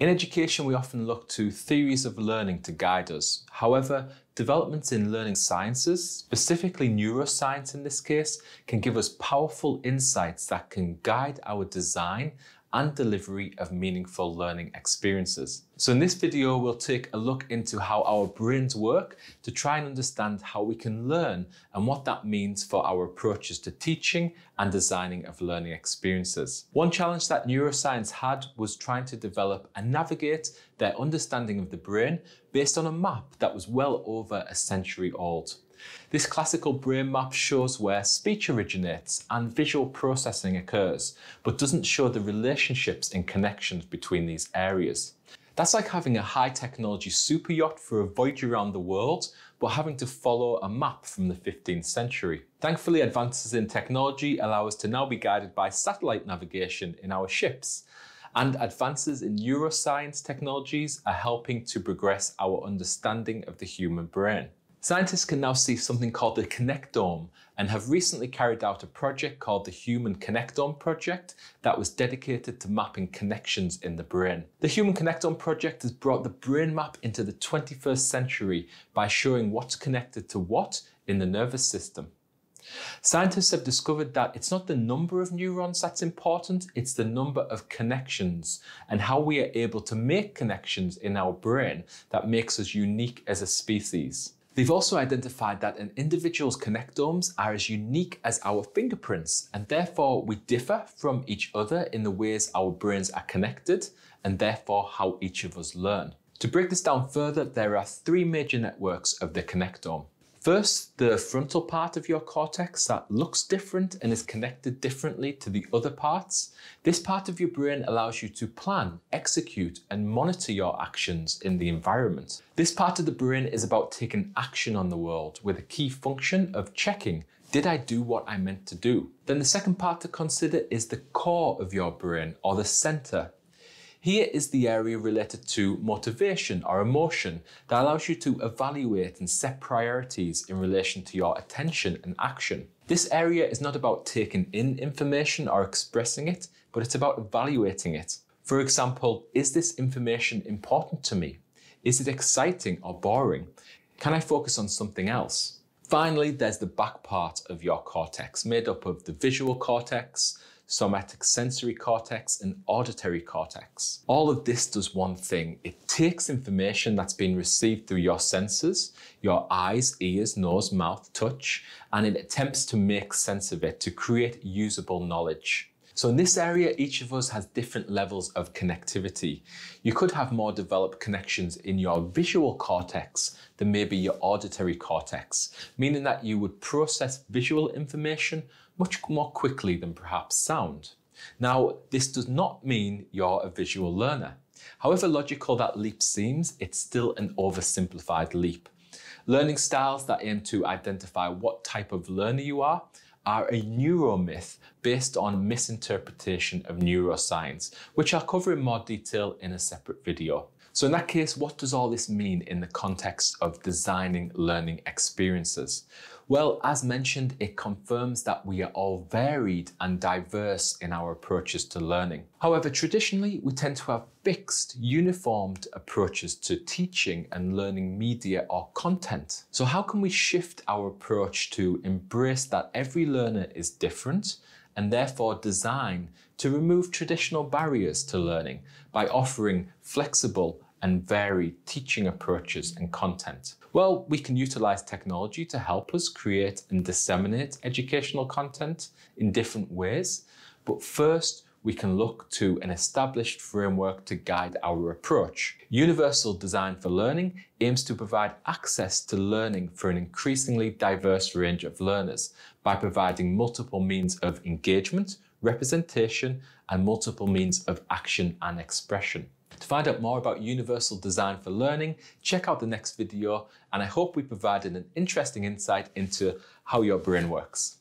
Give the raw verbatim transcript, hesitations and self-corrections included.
In education, we often look to theories of learning to guide us. However, developments in learning sciences, specifically neuroscience in this case, can give us powerful insights that can guide our design and delivery of meaningful learning experiences. So in this video, we'll take a look into how our brains work to try and understand how we can learn and what that means for our approaches to teaching and designing of learning experiences. One challenge that neuroscience had was trying to develop and navigate their understanding of the brain based on a map that was well over a century old. This classical brain map shows where speech originates and visual processing occurs, but doesn't show the relationships and connections between these areas. That's like having a high-technology super yacht for a voyage around the world, but having to follow a map from the fifteenth century. Thankfully, advances in technology allow us to now be guided by satellite navigation in our ships. And advances in neuroscience technologies are helping to progress our understanding of the human brain. Scientists can now see something called the connectome and have recently carried out a project called the Human Connectome Project that was dedicated to mapping connections in the brain. The Human Connectome Project has brought the brain map into the twenty-first century by showing what's connected to what in the nervous system. Scientists have discovered that it's not the number of neurons that's important, it's the number of connections and how we are able to make connections in our brain that makes us unique as a species. They've also identified that an individual's connectomes are as unique as our fingerprints, and therefore we differ from each other in the ways our brains are connected, and therefore how each of us learn. To break this down further, there are three major networks of the connectome. First, the frontal part of your cortex that looks different and is connected differently to the other parts. This part of your brain allows you to plan, execute, and monitor your actions in the environment. This part of the brain is about taking action on the world with a key function of checking, did I do what I meant to do? Then the second part to consider is the core of your brain, or the center. Here is the area related to motivation or emotion that allows you to evaluate and set priorities in relation to your attention and action. This area is not about taking in information or expressing it, but it's about evaluating it. For example, is this information important to me? Is it exciting or boring? Can I focus on something else? Finally, there's the back part of your cortex, made up of the visual cortex, somatosensory cortex and auditory cortex. All of this does one thing. It takes information that's been received through your senses, your eyes, ears, nose, mouth, touch, and it attempts to make sense of it to create usable knowledge. So in this area, each of us has different levels of connectivity. You could have more developed connections in your visual cortex than maybe your auditory cortex, meaning that you would process visual information much more quickly than perhaps sound. Now, this does not mean you're a visual learner. However logical that leap seems, it's still an oversimplified leap. Learning styles that aim to identify what type of learner you are are a neuromyth based on misinterpretation of neuroscience, which I'll cover in more detail in a separate video. So in that case, what does all this mean in the context of designing learning experiences? Well, as mentioned, it confirms that we are all varied and diverse in our approaches to learning. However, traditionally, we tend to have fixed, uniformed approaches to teaching and learning media or content. So how can we shift our approach to embrace that every learner is different and therefore design to remove traditional barriers to learning by offering flexible and varied teaching approaches and content? Well, we can utilize technology to help us create and disseminate educational content in different ways, but first we can look to an established framework to guide our approach. Universal Design for Learning aims to provide access to learning for an increasingly diverse range of learners by providing multiple means of engagement, representation, and multiple means of action and expression. To find out more about Universal Design for Learning, check out the next video, and I hope we provided an interesting insight into how your brain works.